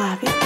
Fabio.